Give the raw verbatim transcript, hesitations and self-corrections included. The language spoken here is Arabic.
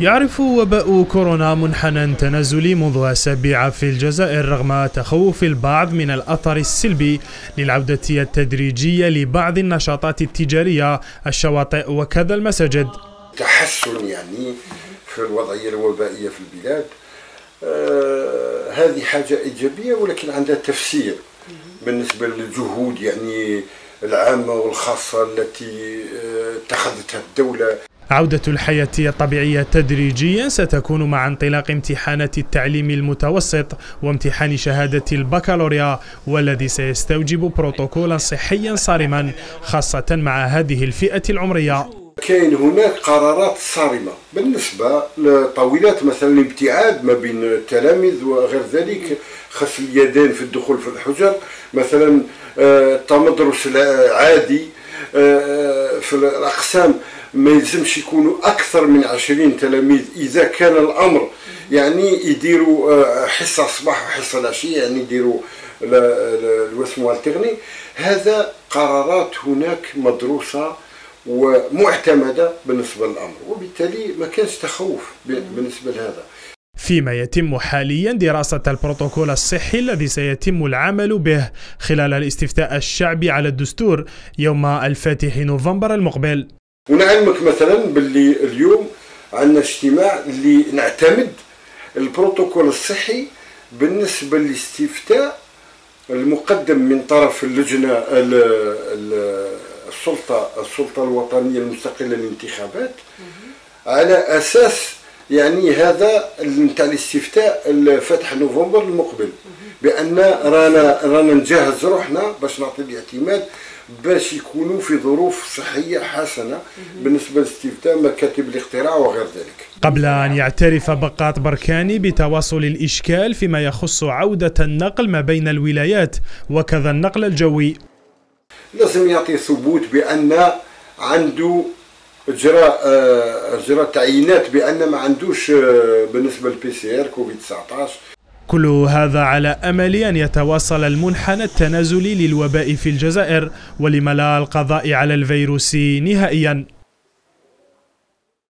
يعرف وباء كورونا منحنى تنازلي منذ أسابيع في الجزائر رغم تخوف البعض من الأثر السلبي للعودة التدريجية لبعض النشاطات التجارية، الشواطئ وكذا المساجد. تحسن يعني في الوضعية الوبائية في البلاد، آه هذه حاجة إيجابية ولكن عندها تفسير بالنسبة للجهود يعني العامة والخاصة التي اتخذتها الدولة. عودة الحياة الطبيعية تدريجيا ستكون مع انطلاق امتحانات التعليم المتوسط وامتحان شهادة البكالوريا، والذي سيستوجب بروتوكولا صحيا صارما خاصة مع هذه الفئة العمرية. كاين هناك قرارات صارمة بالنسبة لطاولات مثلا الابتعاد ما بين التلاميذ وغير ذلك، خف اليدين في الدخول في الحجر مثلا، التمدرس العادي في الأقسام ما يلزمش يكونوا أكثر من عشرين تلاميذ إذا كان الأمر، يعني يديروا حصة الصباح وحصة العشية، يعني يديروا الوسم التقني. هذا قرارات هناك مدروسة ومعتمدة بالنسبة للأمر، وبالتالي ما كانش تخوف بالنسبة لهذا. فيما يتم حاليا دراسة البروتوكول الصحي الذي سيتم العمل به خلال الاستفتاء الشعبي على الدستور يوم الفاتح نوفمبر المقبل. ونعلمك مثلا باللي اليوم عندنا اجتماع اللي نعتمد البروتوكول الصحي بالنسبة للاستفتاء المقدم من طرف اللجنة ال ال السلطة السلطة الوطنية المستقلة للانتخابات على أساس يعني هذا نتاع الاستفتاء الفتح نوفمبر المقبل، بأن رانا رانا نجهز روحنا باش نعطي الاعتماد باش يكونوا في ظروف صحية حسنة بالنسبة لاستفتاء مكاتب الاقتراع وغير ذلك. قبل أن يعترف بقاط بركاني بتواصل الإشكال فيما يخص عودة النقل ما بين الولايات وكذا النقل الجوي، لازم يعطي ثبوت بأن عنده اجراء اجراء تعيينات بأن ما عندوش بالنسبة للبي سي ار كوفيد تسعطاش. كل هذا على أمل أن يتواصل المنحنى التنازلي للوباء في الجزائر ولملا القضاء على الفيروس نهائيا.